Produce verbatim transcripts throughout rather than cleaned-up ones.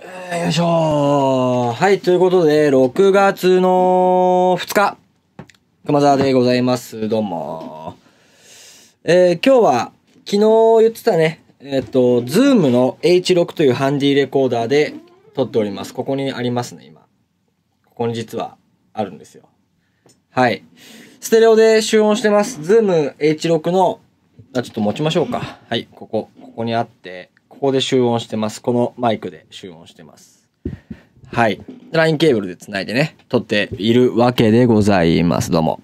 よいしょー。はい、ということで、ろくがつのふつか、熊沢でございます。どうも。えー、今日は、昨日言ってたね、えっと、ズームの エイチろく というハンディレコーダーで撮っております。ここにありますね、今。ここに実はあるんですよ。はい。ステレオで集音してます。ズーム エイチろく の、あ、ちょっと持ちましょうか。はい、ここ、ここにあって、ここで集音してます。このマイクで集音してます。はい。ラインケーブルで繋いでね、撮っているわけでございます。どうも。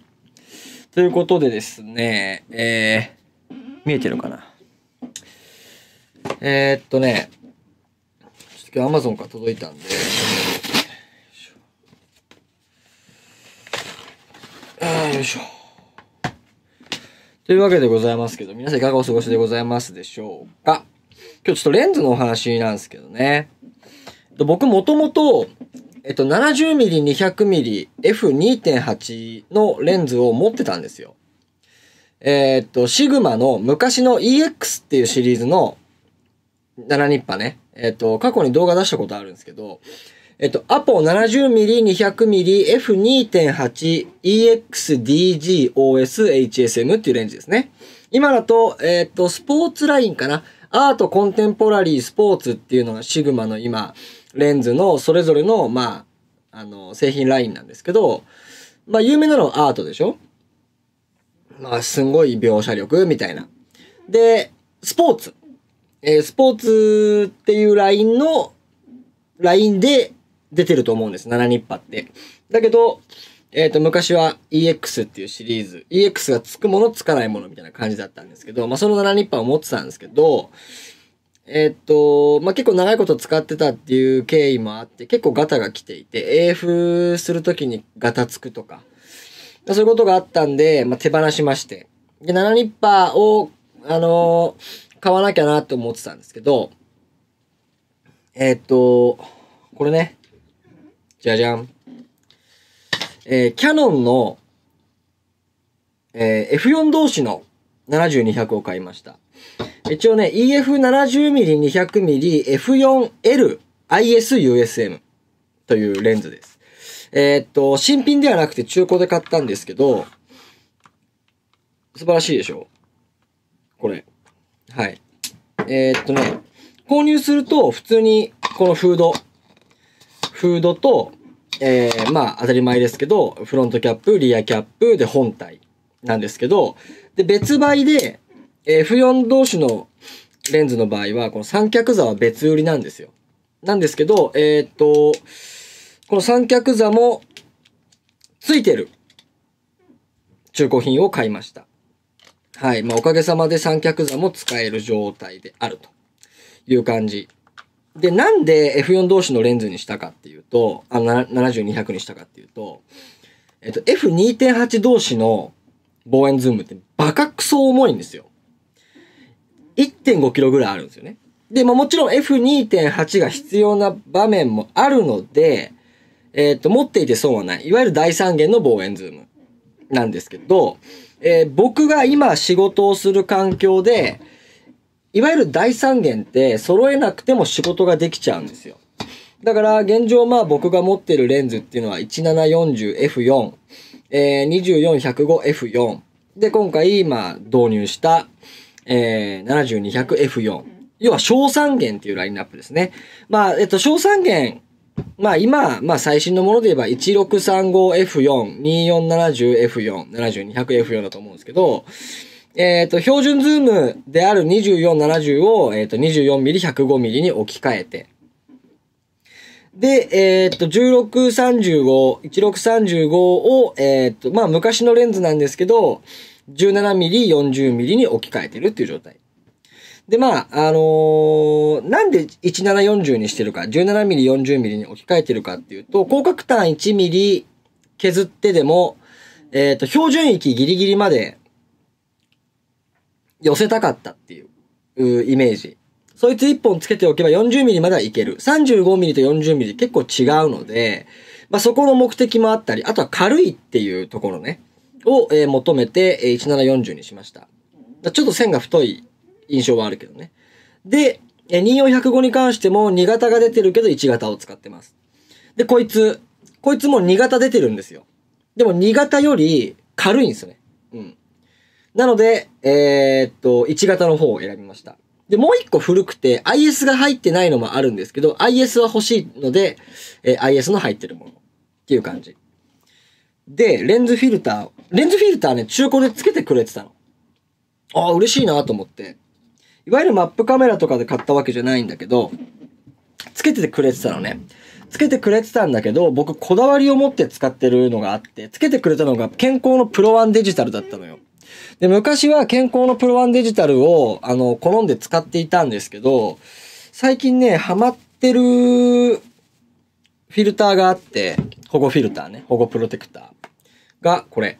ということでですね、えー、見えてるかな。えー、っとね、ちょっと今日 Amazon から届いたんで、あーよいしょ。というわけでございますけど、皆さんいかがお過ごしでございますでしょうか。今日ちょっとレンズのお話なんですけどね。僕もともと、えっと、ななじゅうミリ、にひゃくミリ、エフにてんはち のレンズを持ってたんですよ。えー、っと、シグマの昔の イーエックス っていうシリーズのななニッパね。えっと、過去に動画出したことあるんですけど、えっと、アポ ななじゅうミリ、にひゃくミリ、エフにてんはち、イーエックス ディージー オーエス エイチエスエム っていうレンジですね。今だと、えっと、スポーツラインかな。アート、コンテンポラリー、スポーツっていうのがシグマの今、レンズのそれぞれの、まあ、あの、製品ラインなんですけど、まあ、有名なのはアートでしょ?まあ、すんごい描写力みたいな。で、スポーツ。えー、スポーツっていうラインの、ラインで出てると思うんです。ななニッパって。だけど、えっと、昔は イーエックス っていうシリーズ。イーエックス がつくもの、つかないものみたいな感じだったんですけど、まあ、そのななニッパーを持ってたんですけど、えっと、まあ、結構長いこと使ってたっていう経緯もあって、結構ガタが来ていて、エーエフ するときにガタつくとか、そういうことがあったんで、まあ、手放しまして。で、ななニッパーを、あのー、買わなきゃなと思ってたんですけど、えっと、これね、じゃじゃん。えー、キャノンの、えー、エフよん 同士のななじゅう にひゃくを買いました。一応ね、イーエフななじゅうミリ、にひゃくミリ、エフよんエル アイエス ユーエスエム というレンズです。えー、っと、新品ではなくて中古で買ったんですけど、素晴らしいでしょ?これ。はい。えー、っとね、購入すると普通にこのフード、フードと、えー、まあ当たり前ですけど、フロントキャップ、リアキャップで本体なんですけど、で、別売で エフよん 同士のレンズの場合は、この三脚座は別売りなんですよ。なんですけど、えー、っと、この三脚座も付いてる中古品を買いました。はい。まあおかげさまで三脚座も使える状態であるという感じ。で、なんで エフよん 同士のレンズにしたかっていうと、あの、ななじゅう にひゃくにしたかっていうと、えっと、エフにてんはち 同士の望遠ズームってバカクソ重いんですよ。いってんごキロぐらいあるんですよね。で、まあ、もちろん エフにてんはち が必要な場面もあるので、えっと、持っていて損はない。いわゆる第三元の望遠ズームなんですけど、えー、僕が今仕事をする環境で、いわゆる第三元って揃えなくても仕事ができちゃうんですよ。だから現状まあ僕が持ってるレンズっていうのは いちななよんまるエフよん、えー、にじゅうよん ひゃくごエフよん。で、今回今導入した、えー、ななじゅう にひゃくエフよん。要は小三元っていうラインナップですね。まあ、えっと、小三元。まあ今、まあ最新のもので言えば いちろくさんごエフよん、にじゅうよん ななじゅうエフよん、ななじゅう にひゃくエフよん だと思うんですけど、えっと、標準ズームであるにじゅうよん ななじゅうを、えっと、にじゅうよんミリ、ひゃくごミリ に置き換えて。で、えっと、じゅうろく さんじゅうご、いちろく さんじゅうごを、えっと、まあ、昔のレンズなんですけど、じゅうななミリ、よんじゅうミリ に置き換えてるっていう状態。で、まあ、あのー、なんでいちななよんまるにしてるか、じゅうななミリ、よんじゅうミリ に置き換えてるかっていうと、広角端 いちミリ 削ってでも、えっと、標準域ギリギリまで、寄せたかったっていうイメージ。そいついっぽんつけておけば よんじゅうミリ まではいける。さんじゅうごミリと よんじゅうミリ 結構違うので、まあ、そこの目的もあったり、あとは軽いっていうところね、を、えー、求めて、えー、いちななよんまるにしました。ちょっと線が太い印象はあるけどね。で、にじゅうよん ひゃくごに関してもに型が出てるけどいち型を使ってます。で、こいつ、こいつもに型出てるんですよ。でもに型より軽いんですよね。うん。なので、えー、っと、いち型の方を選びました。で、もういっこ古くて アイエス が入ってないのもあるんですけど、アイエス は欲しいので、えー、アイエス の入ってるものっていう感じ。で、レンズフィルター、レンズフィルターね、中古でつけてくれてたの。ああ、嬉しいなと思って。いわゆるマップカメラとかで買ったわけじゃないんだけど、つけててくれてたのね。つけてくれてたんだけど、僕こだわりを持って使ってるのがあって、つけてくれたのが健康のプロワンデジタルだったのよ。で、昔は健康のプロワンデジタルを、あの、好んで使っていたんですけど、最近ね、ハマってるフィルターがあって、保護フィルターね、保護プロテクターがこれ。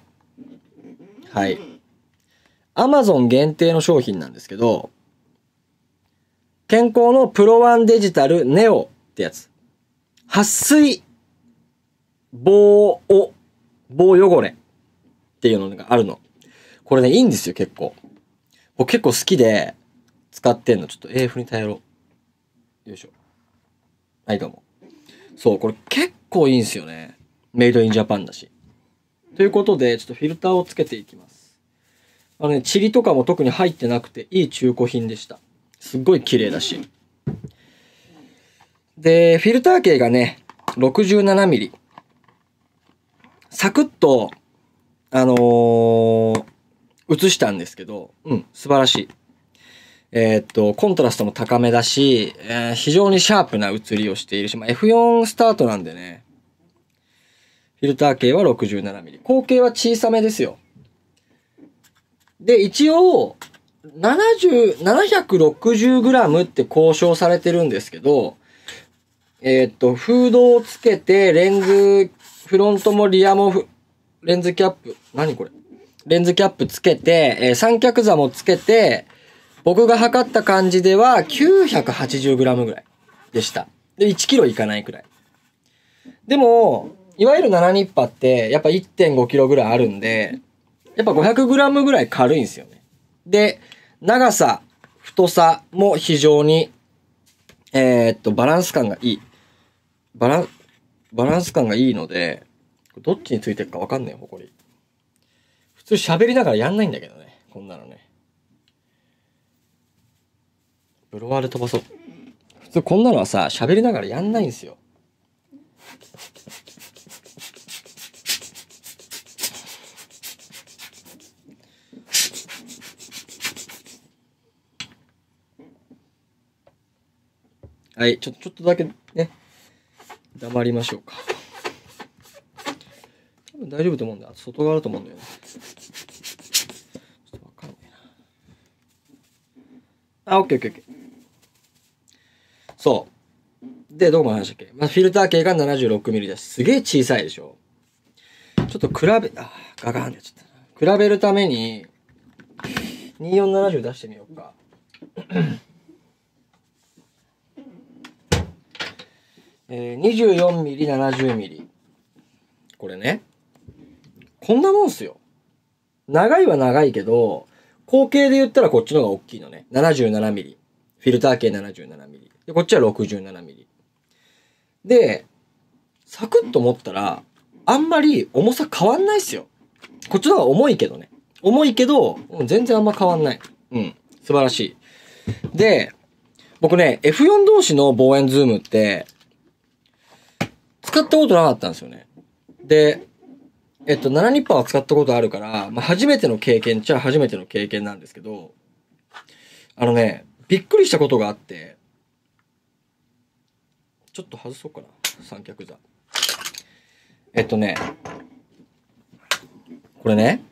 はい。Amazon 限定の商品なんですけど、健康のプロワンデジタルネオってやつ。撥水防を、防汚れっていうのがあるの。これね、いいんですよ、結構。僕結構好きで使ってんの。ちょっと エーエフ に耐えろ。よいしょ。はい、どうも。そう、これ結構いいんですよね。メイドインジャパンだし。ということで、ちょっとフィルターをつけていきます。あのね、チリとかも特に入ってなくて、いい中古品でした。すっごい綺麗だし。で、フィルター径がね、ろくじゅうななミリ。サクッと、あのー、映したんですけど、うん、素晴らしい。えー、っと、コントラストも高めだし、えー、非常にシャープな写りをしているし、まあ、エフよん スタートなんでね、フィルター径は ろくじゅうななミリ。口径は小さめですよ。で、一応、ななひゃくろくじゅうグラム って交渉されてるんですけど、えー、っと、フードをつけて、レンズ、フロントもリアもフ、レンズキャップ、何これ？レンズキャップつけて、えー、三脚座もつけて、僕が測った感じでは きゅうひゃくはちじゅうグラム ぐらいでした。で、いちキロいかないくらい。でも、いわゆるななニッパって、やっぱ いってんごキロ ぐらいあるんで、やっぱ ごひゃくグラム ぐらい軽いんですよね。で、長さ、太さも非常に、えー、っと、バランス感がいい。バラン、バランス感がいいので、どっちについてるかわかんないよ、ホコリ。普通喋りながらやんないんだけどね、こんなのね。ブロワーで飛ばそう。普通こんなのはさ、喋りながらやんないんですよ。はい、ちょ、ちょっとだけね、黙りましょうか。多分大丈夫と思うんだ。外側だと思うんだよね。ちょっとわかんないな。あ、オッケーオッケーオッケー。そう。で、どこまで話したっけ？まあ、フィルター径が ななじゅうろくミリ だし、すげえ小さいでしょ。ちょっと比べ、あ、ガガーンでちょっと比べるために、にじゅうよん ななじゅう出してみようか。えー、にじゅうよんミリ ななじゅうミリ。これね。こんなもんすよ。長いは長いけど、口径で言ったらこっちの方が大きいのね。ななじゅうななミリ。フィルター径 ななじゅうななミリ。で、こっちは ろくじゅうななミリ。で、サクッと持ったら、あんまり重さ変わんないっすよ。こっちの方が重いけどね。重いけど、うん、全然あんま変わんない。うん。素晴らしい。で、僕ね、エフよん 同士の望遠ズームって、使ったことなかったんですよね。で、えっと、ななニッパーは使ったことあるから、まあ、初めての経験っちゃ初めての経験なんですけど、あのね、びっくりしたことがあって、ちょっと外そうかな、三脚座。えっとね、これね、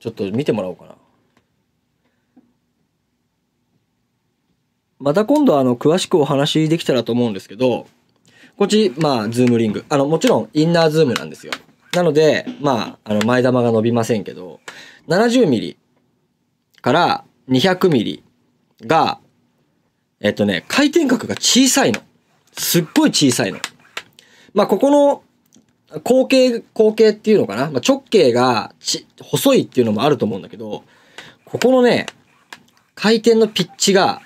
ちょっと見てもらおうかな。また今度あの、詳しくお話できたらと思うんですけど、こっち、まあ、ズームリング。あの、もちろん、インナーズームなんですよ。なので、まあ、あの、前玉が伸びませんけど、ななじゅうミリからにひゃくミリが、えっとね、回転角が小さいの。すっごい小さいの。まあ、ここの、口径、口径っていうのかな。まあ、直径がち、細いっていうのもあると思うんだけど、ここのね、回転のピッチが、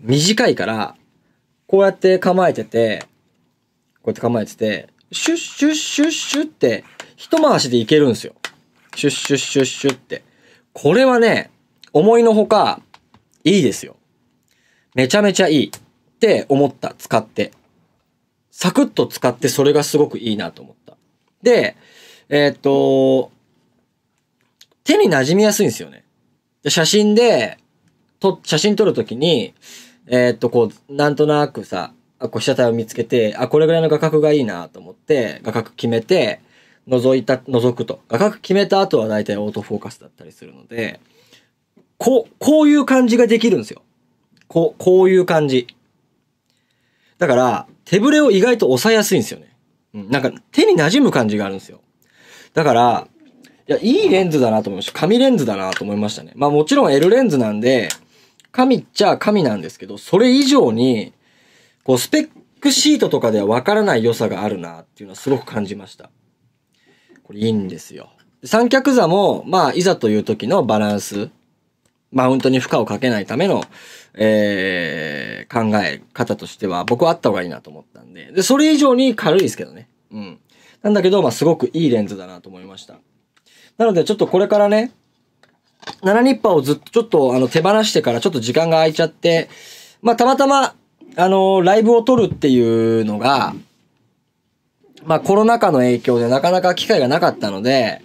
短いから、こうやって構えてて、こうやって構えてて、シュッシュッシュッシュッって、一回しでいけるんですよ。シュッシュッシュッシュッって。これはね、思いのほか、いいですよ。めちゃめちゃいいって思った、使って。サクッと使ってそれがすごくいいなと思った。で、えー、っと、手に馴染みやすいんですよね。で写真で、と、写真撮るときに、えー、っと、こう、なんとなくさ、こう被写体を見つけて、あ、これぐらいの画角がいいなと思って、画角決めて、覗いた、覗くと。画角決めた後は大体オートフォーカスだったりするので、こう、こういう感じができるんですよ。こう、こういう感じ。だから、手ぶれを意外と抑えやすいんですよね。うん、なんか、手に馴染む感じがあるんですよ。だから、いや、いいレンズだなと思いました。神レンズだなと思いましたね。まあもちろん L レンズなんで、神っちゃ神なんですけど、それ以上に、こう、スペックシートとかではわからない良さがあるなっていうのはすごく感じました。これいいんですよ。三脚座も、まあ、いざという時のバランス、マウントに負荷をかけないための、えー、考え方としては、僕はあった方がいいなと思ったんで。で、それ以上に軽いですけどね。うん。なんだけど、まあ、すごくいいレンズだなと思いました。なので、ちょっとこれからね、ななニッパーをずっと、ちょっと、あの、手放してからちょっと時間が空いちゃって、まあ、たまたま、あの、ライブを撮るっていうのが、まあ、コロナ禍の影響でなかなか機会がなかったので、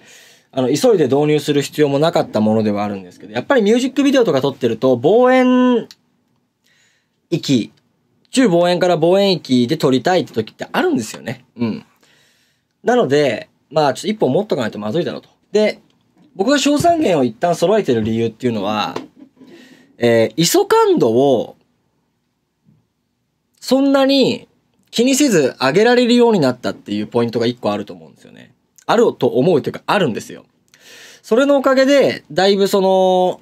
あの、急いで導入する必要もなかったものではあるんですけど、やっぱりミュージックビデオとか撮ってると、望遠域、中望遠から望遠域で撮りたいって時ってあるんですよね。うん。なので、まあ、ちょっと一本持っとかないとまずいだろうと。で、僕が小三元を一旦揃えてる理由っていうのは、えー、アイエスオ感度を、そんなに気にせず上げられるようになったっていうポイントが一個あると思うんですよね。あると思うというかあるんですよ。それのおかげで、だいぶその、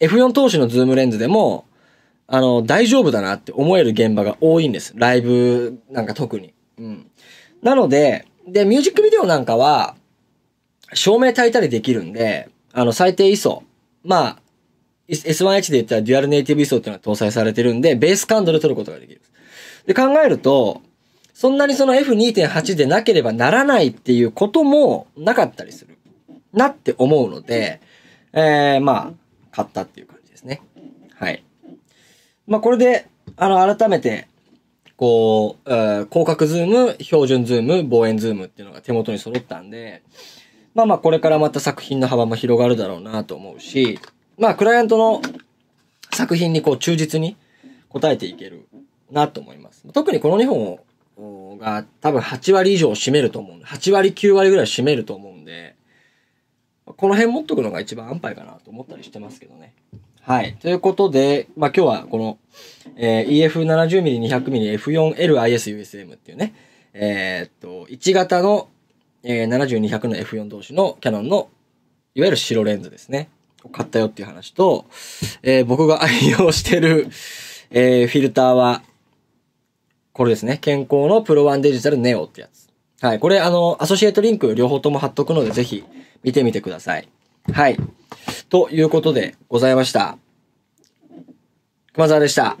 エフよん 投資のズームレンズでも、あの、大丈夫だなって思える現場が多いんです。ライブなんか特に。うん。なので、で、ミュージックビデオなんかは、照明焚いたりできるんで、あの、最低 アイエスオ。まあ、エスワンエイチ で言ったらデュアルネイティブ アイエスオ っていうのが搭載されてるんで、ベース感度で撮ることができる。で、考えると、そんなにその エフにてんはち でなければならないっていうこともなかったりする。なって思うので、えー、まあ、買ったっていう感じですね。はい。まあ、これで、あの、改めて、こう、えー、広角ズーム、標準ズーム、望遠ズームっていうのが手元に揃ったんで、まあまあ、これからまた作品の幅も広がるだろうなと思うし、まあ、クライアントの作品にこう、忠実に応えていけるなと思います。特にこのにほんを、が多分はちわり以上占めると思うんで、はちわりきゅうわりぐらい占めると思うんで、この辺持っとくのが一番安牌かなと思ったりしてますけどね。はい。ということで、まあ今日はこの、えー、イーエフななじゅうミリにひゃくミリ エフよんエル アイエス ユーエスエム っていうね、えー、っと、いち型の、えー、ななじゅうにひゃくの エフよん 同士のキャノンの、いわゆる白レンズですね。買ったよっていう話と、えー、僕が愛用してる、えー、フィルターは、これですね。健康のプロワンデジタルネオってやつ。はい。これ、あの、アソシエイトリンク両方とも貼っとくので、ぜひ見てみてください。はい。ということでございました。熊沢でした。